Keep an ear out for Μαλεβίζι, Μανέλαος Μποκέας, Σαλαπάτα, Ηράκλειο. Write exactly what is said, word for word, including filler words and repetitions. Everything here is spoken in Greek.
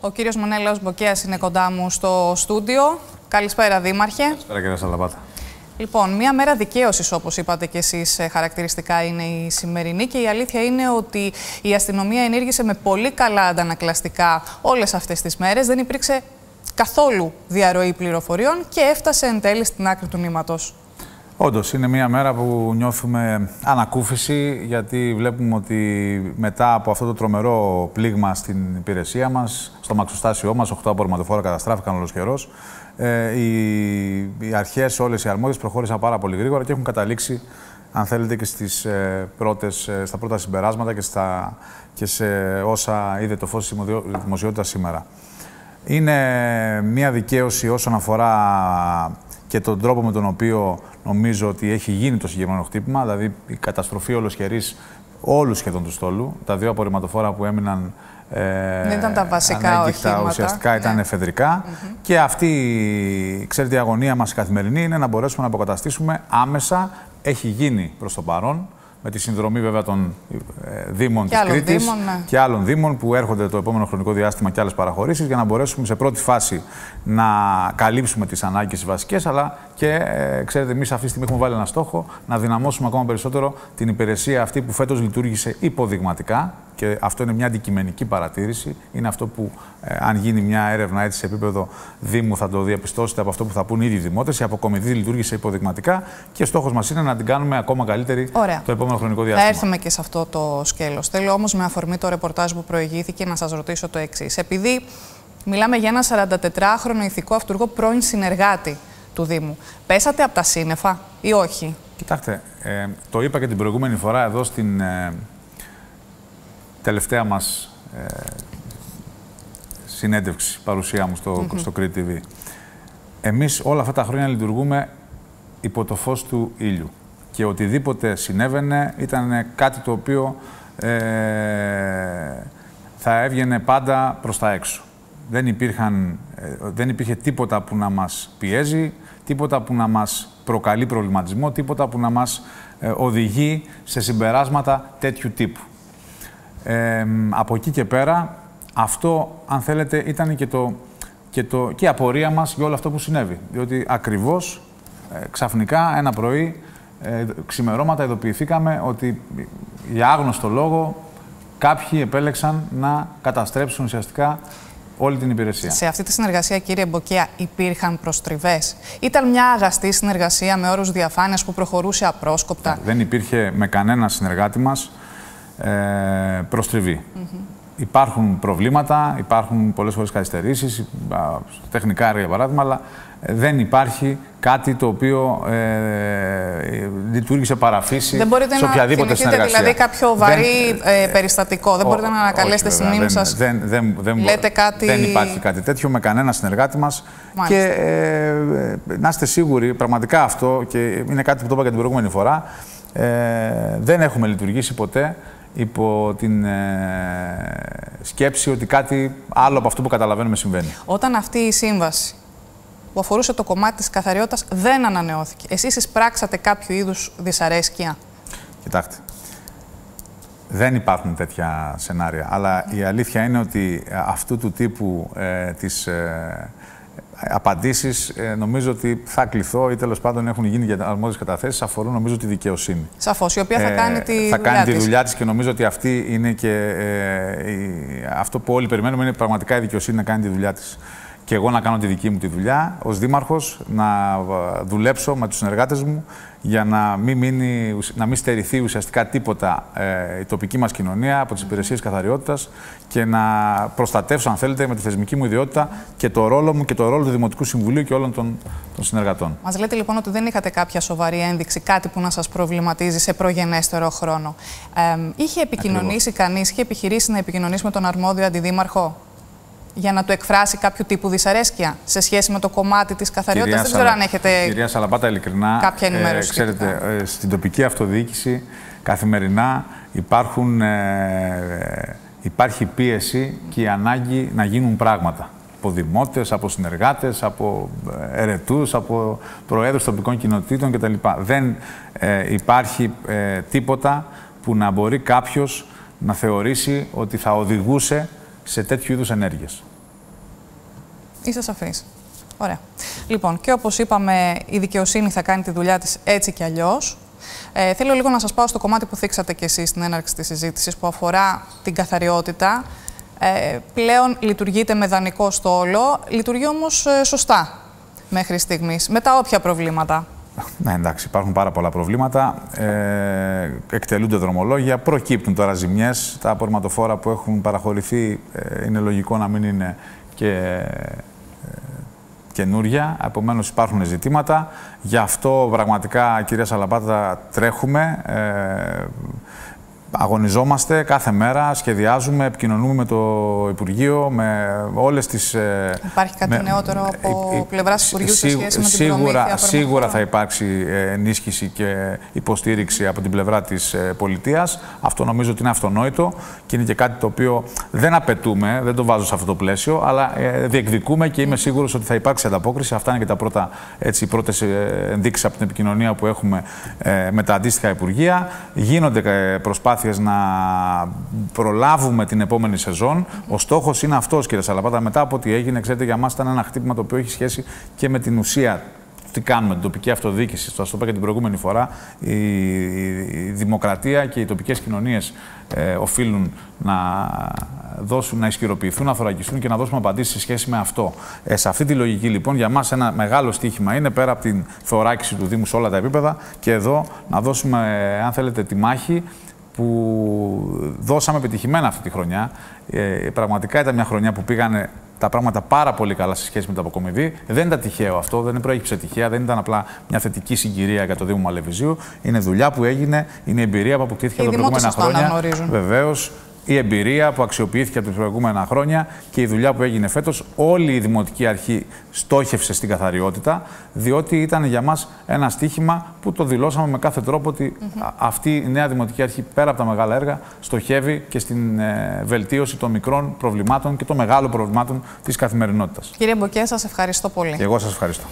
Ο κύριος Μανέλαος Μποκέας είναι κοντά μου στο στούντιο. Καλησπέρα, Δήμαρχε. Καλησπέρα, κύριε Σαλαπάτα. Λοιπόν, μία μέρα δικαίωσης, όπως είπατε και εσείς χαρακτηριστικά, είναι η σημερινή και η αλήθεια είναι ότι η αστυνομία ενήργησε με πολύ καλά αντανακλαστικά όλες αυτές τις μέρες. Δεν υπήρξε καθόλου διαρροή πληροφοριών και έφτασε εν τέλει στην άκρη του νήματος. Όντως, είναι μία μέρα που νιώθουμε ανακούφιση, γιατί βλέπουμε ότι μετά από αυτό το τρομερό πλήγμα στην υπηρεσία μας, στο μαξοστάσιό μας, οκτώ απορριμματοφόρα καταστράφηκαν ολοσχερός, ε, οι, οι αρχές, όλες οι αρμόδιες προχώρησαν πάρα πολύ γρήγορα και έχουν καταλήξει, αν θέλετε, και στις, ε, πρώτες, ε, στα πρώτα συμπεράσματα και, στα, και σε όσα είδε το φως της δημοσιότητας σήμερα. Είναι μία δικαίωση όσον αφορά και τον τρόπο με τον οποίο νομίζω ότι έχει γίνει το συγκεκριμένο χτύπημα, δηλαδή η καταστροφή ολοσχερής όλου σχεδόν του στόλου. Τα δύο απορριμματοφόρα που έμειναν ε, δεν ήταν τα βασικά ανέγκυκτα, οχήματα. Ουσιαστικά ήταν ναι. εφεδρικά. Mm-hmm. Και αυτή, ξέρετε, η αγωνία μας η καθημερινή είναι να μπορέσουμε να αποκαταστήσουμε άμεσα. Έχει γίνει προς το παρόν, με τη συνδρομή βέβαια των ε, Δήμων της Κρήτης ναι. και άλλων Δήμων που έρχονται το επόμενο χρονικό διάστημα και άλλες παραχωρήσεις για να μπορέσουμε σε πρώτη φάση να καλύψουμε τις ανάγκες βασικές, αλλά και ε, ξέρετε, εμείς αυτή τη στιγμή έχουμε βάλει ένα στόχο να δυναμώσουμε ακόμα περισσότερο την υπηρεσία αυτή που φέτος λειτουργήσε υποδειγματικά και αυτό είναι μια αντικειμενική παρατήρηση. Είναι αυτό που ε, αν γίνει μια έρευνα έτσι σε επίπεδο Δήμου θα το διαπιστώσετε από αυτό που θα πούν ήδη οι δημότες. Η αποκομιδή λειτουργήσε υποδειγματικά και στόχος μας είναι να την κάνουμε ακόμα καλύτερη Ωραία. το επόμενο χρονικό διάστημα. Θα έρθουμε και σε αυτό το σκέλος. Θέλω όμως με αφορμή το ρεπορτάζ που προηγήθηκε να σας ρωτήσω το εξής. Επειδή μιλάμε για ένα σαραντατετράχρονο ηθικό αυτούργο πρώην συνεργάτη του Δήμου, πέσατε από τα σύννεφα ή όχι? Κοιτάξτε, ε, το είπα και την προηγούμενη φορά εδώ στην ε, τελευταία μας ε, συνέντευξη, παρουσία μου στο, mm-hmm. στο Crete τι βι. Εμείς όλα αυτά τα χρόνια λειτουργούμε υπό το φως του ήλιου και οτιδήποτε συνέβαινε ήταν κάτι το οποίο ε, θα έβγαινε πάντα προς τα έξω. Δεν, υπήρχαν, ε, δεν υπήρχε τίποτα που να μας πιέζει, τίποτα που να μας προκαλεί προβληματισμό, τίποτα που να μας ε, οδηγεί σε συμπεράσματα τέτοιου τύπου. Ε, από εκεί και πέρα, αυτό, αν θέλετε, ήταν και, το, και, το, και η απορία μας για όλο αυτό που συνέβη. Διότι ακριβώς, ε, ξαφνικά, ένα πρωί, ε, ξημερώματα, ειδοποιηθήκαμε ότι για άγνωστο λόγο κάποιοι επέλεξαν να καταστρέψουν ουσιαστικά όλη την υπηρεσία. Σε αυτή τη συνεργασία, κύριε Μποκέα, υπήρχαν προστριβές? Ήταν μια αγαστή συνεργασία με όρους διαφάνειας που προχωρούσε απρόσκοπτα? Δεν υπήρχε με κανένα συνεργάτη μας ε, προστριβή. Mm-hmm. Υπάρχουν προβλήματα, υπάρχουν πολλές φορές καθυστερήσεις, τεχνικά για παράδειγμα, αλλά δεν υπάρχει κάτι το οποίο ε, λειτουργήσε παραφύση σε οποιαδήποτε συνεργασία. Δεν μπορείτε να θυμηθείτε δηλαδή κάποιο βαρύ δεν, ε, περιστατικό, δεν ο, μπορείτε να ανακαλέσετε στη μνήμη σας, δεν, δεν, δεν, λέτε κάτι... Δεν υπάρχει κάτι τέτοιο με κανένα συνεργάτη μας. Μάλιστα. Και ε, ε, να είστε σίγουροι, πραγματικά αυτό, και είναι κάτι που το είπα και την προηγούμενη φορά, ε, δεν έχουμε λειτουργήσει ποτέ υπό την ε, σκέψη ότι κάτι άλλο από αυτό που καταλαβαίνουμε συμβαίνει. Όταν αυτή η σύμβαση που αφορούσε το κομμάτι της καθαριότητας δεν ανανεώθηκε, εσείς εισπράξατε κάποιο είδους δυσαρέσκεια? Κοιτάξτε, δεν υπάρχουν τέτοια σενάρια, αλλά η αλήθεια είναι ότι αυτού του τύπου ε, τις ε, απαντήσεις ε, νομίζω ότι θα κληθώ ή τέλος πάντων έχουν γίνει για αρμόδιες καταθέσεις, αφορούν νομίζω τη δικαιοσύνη. Σαφώς, η οποία θα κάνει τη, ε, θα κάνει τη δουλειά της και νομίζω ότι αυτή είναι και ε, η, αυτό που όλοι περιμένουμε είναι πραγματικά η δικαιοσύνη να κάνει τη δουλειά της. Και εγώ να κάνω τη δική μου τη δουλειά ως δήμαρχος, να δουλέψω με τους συνεργάτες μου για να μην, μείνει, να μην στερηθεί ουσιαστικά τίποτα ε, η τοπική μας κοινωνία από τις υπηρεσίες καθαριότητας και να προστατεύσω, αν θέλετε, με τη θεσμική μου ιδιότητα και το ρόλο μου και το ρόλο του Δημοτικού Συμβουλίου και όλων των, των συνεργατών. Μας λέτε λοιπόν ότι δεν είχατε κάποια σοβαρή ένδειξη, κάτι που να σας προβληματίζει σε προγενέστερο χρόνο. Ε, είχε επικοινωνήσει κανείς, είχε επιχειρήσει να επικοινωνήσει με τον αρμόδιο αντιδήμαρχο για να του εκφράσει κάποιο τύπου δυσαρέσκεια σε σχέση με το κομμάτι της καθαριότητας? Δεν ξέρω αν έχετε κυρία Σαλαπάτα, ειλικρινά, κάποια ενημέρωση. Ε, ξέρετε, ε, στην τοπική αυτοδιοίκηση καθημερινά υπάρχουν, ε, υπάρχει πίεση και η ανάγκη να γίνουν πράγματα. Από δημότες, από συνεργάτες, από ερετούς, από προέδρους τοπικών κοινοτήτων κτλ. Δεν ε, υπάρχει ε, τίποτα που να μπορεί κάποιος να θεωρήσει ότι θα οδηγούσε σε τέτοιου είδους ενέργειες. Είσαι σαφής. Ωραία. Λοιπόν, και όπως είπαμε, η δικαιοσύνη θα κάνει τη δουλειά της έτσι κι αλλιώς. Ε, θέλω λίγο να σας πάω στο κομμάτι που θίξατε κι εσείς στην έναρξη της συζήτησης, που αφορά την καθαριότητα. Ε, πλέον λειτουργείται με δανεικό στόλο, λειτουργεί όμως ε, σωστά μέχρι στιγμής, με τα όποια προβλήματα. Ναι, εντάξει, υπάρχουν πάρα πολλά προβλήματα. Ε, εκτελούνται δρομολόγια, προκύπτουν τώρα ζημιές. Τα απορριμματοφόρα που έχουν παραχωρηθεί ε, είναι λογικό να μην είναι και ε, καινούρια. Επομένως, υπάρχουν ζητήματα. Γι' αυτό πραγματικά, κυρία Σαλαπάτα, τρέχουμε. Ε, Αγωνιζόμαστε κάθε μέρα, σχεδιάζουμε, επικοινωνούμε με το Υπουργείο, με όλες τις... Υπάρχει κάτι με, νεότερο από η, πλευράς Υπουργείου σί, σε σχέση σίγουρα, με την προμήθεια? Σίγουρα θα υπάρξει ενίσχυση και υποστήριξη από την πλευρά της πολιτείας. Αυτό νομίζω ότι είναι αυτονόητο και είναι και κάτι το οποίο δεν απαιτούμε, δεν το βάζω σε αυτό το πλαίσιο, αλλά διεκδικούμε και είμαι σίγουρος ότι θα υπάρξει ανταπόκριση. Αυτά είναι και τα πρώτα, έτσι, οι πρώτες ενδείξεις από την επικοινωνία που έχουμε με τα αντίστοιχα Υπουργεία. Γίνονται προσπάθειες να προλάβουμε την επόμενη σεζόν. Ο στόχος είναι αυτός, κύριε Σαλαπάτα. Μετά από ό,τι έγινε, ξέρετε, για μας ήταν ένα χτύπημα το οποίο έχει σχέση και με την ουσία. Τι κάνουμε, την τοπική αυτοδιοίκηση. Το είπα και την προηγούμενη φορά. Η, η, η δημοκρατία και οι τοπικές κοινωνίες ε, οφείλουν να δώσουν, να ισχυροποιηθούν, να θωρακιστούν και να δώσουμε απαντήσεις σε σχέση με αυτό. Ε, σε αυτή τη λογική, λοιπόν, για μας ένα μεγάλο στοίχημα είναι πέρα από την θωράκιση του Δήμου σε όλα τα επίπεδα και εδώ να δώσουμε, ε, αν θέλετε, τη μάχη που δώσαμε επιτυχημένα αυτή τη χρονιά. Ε, πραγματικά ήταν μια χρονιά που πήγανε τα πράγματα πάρα πολύ καλά σε σχέση με το αποκομιδί. Δεν ήταν τυχαίο αυτό, δεν προέκυψε τυχαία, δεν ήταν απλά μια θετική συγκυρία για το Δήμο Μαλεβιζίου. Είναι δουλειά που έγινε, είναι η εμπειρία που αποκτήθηκε τα προηγούμενα χρόνια. Βεβαίως, η εμπειρία που αξιοποιήθηκε από τα προηγούμενα χρόνια και η δουλειά που έγινε φέτος. Όλη η Δημοτική Αρχή στόχευσε στην καθαριότητα, διότι ήταν για μας ένα στοίχημα που το δηλώσαμε με κάθε τρόπο ότι mm-hmm. αυτή η νέα Δημοτική Αρχή, πέρα από τα μεγάλα έργα, στοχεύει και στην ε, βελτίωση των μικρών προβλημάτων και των μεγάλων προβλημάτων της καθημερινότητας. Κύριε Μποκέα, σας ευχαριστώ πολύ. Και εγώ σας ευχαριστώ.